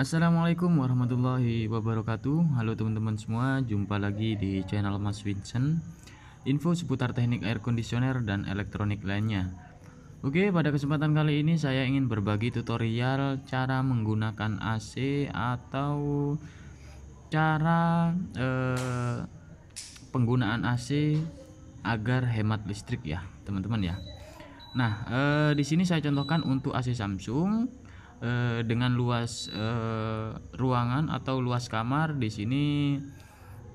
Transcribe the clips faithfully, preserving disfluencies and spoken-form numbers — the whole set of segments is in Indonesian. Assalamualaikum warahmatullahi wabarakatuh. Halo teman-teman semua, jumpa lagi di channel Mas Wintion. Info seputar teknik air conditioner dan elektronik lainnya. Oke, pada kesempatan kali ini saya ingin berbagi tutorial cara menggunakan A C atau cara eh, penggunaan A C agar hemat listrik ya teman-teman ya. Nah, eh, di sini saya contohkan untuk A C Samsung dengan luas eh, ruangan atau luas kamar di sini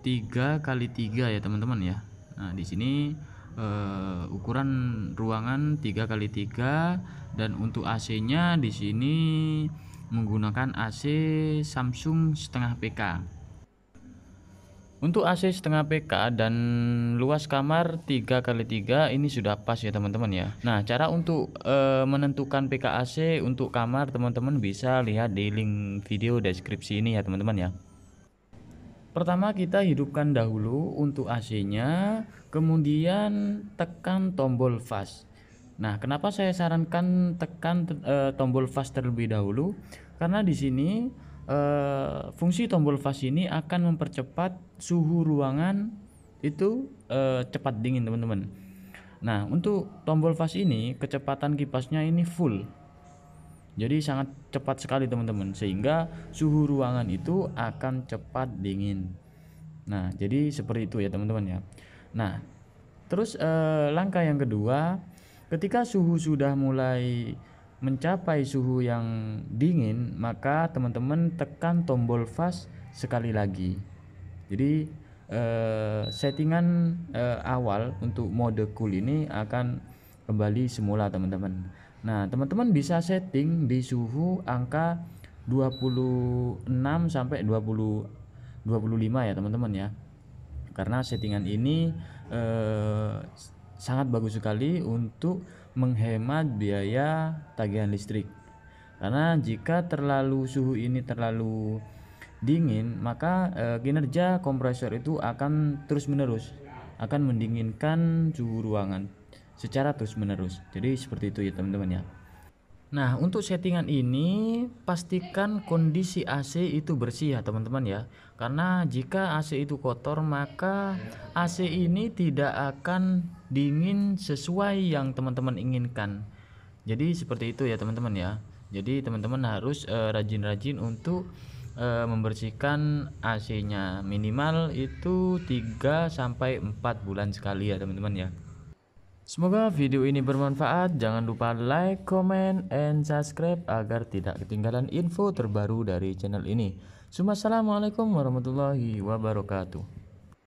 tiga kali tiga ya teman-teman ya. Nah, di sini eh, ukuran ruangan tiga kali tiga dan untuk A C-nya di sini menggunakan A C Samsung setengah P K. Untuk A C setengah P K dan luas kamar tiga kali tiga ini sudah pas ya teman-teman ya. Nah, cara untuk e, menentukan P K A C untuk kamar teman-teman bisa lihat di link video deskripsi ini ya teman-teman ya. Pertama kita hidupkan dahulu untuk A C-nya, kemudian tekan tombol fast. Nah, kenapa saya sarankan tekan e, tombol fast terlebih dahulu? Karena di sini Uh, fungsi tombol fast ini akan mempercepat suhu ruangan itu uh, cepat dingin teman-teman. Nah, untuk tombol fast ini kecepatan kipasnya ini full, jadi sangat cepat sekali teman-teman, sehingga suhu ruangan itu akan cepat dingin. Nah, jadi seperti itu ya teman-teman ya. Nah, terus uh, langkah yang kedua, ketika suhu sudah mulai mencapai suhu yang dingin, maka teman-teman tekan tombol fast sekali lagi. Jadi eh, settingan eh, awal untuk mode cool ini akan kembali semula teman-teman. Nah, teman-teman bisa setting di suhu angka dua puluh enam sampai dua puluh, dua puluh lima ya teman-teman ya, karena settingan ini eh, sangat bagus sekali untuk menghemat biaya tagihan listrik. Karena jika terlalu suhu ini terlalu dingin, maka e, kinerja kompresor itu akan terus-menerus, akan mendinginkan suhu ruangan secara terus-menerus. Jadi seperti itu ya teman-teman ya. Nah, untuk settingan ini pastikan kondisi A C itu bersih ya teman-teman ya. Karena jika A C itu kotor, maka A C ini tidak akan dingin sesuai yang teman-teman inginkan. Jadi seperti itu ya teman-teman ya. Jadi teman-teman harus rajin-rajin uh, untuk uh, membersihkan A C-nya. Minimal itu tiga sampai empat bulan sekali ya teman-teman ya. Semoga video ini bermanfaat. Jangan lupa like, comment, and subscribe agar tidak ketinggalan info terbaru dari channel ini. Assalamualaikum warahmatullahi wabarakatuh.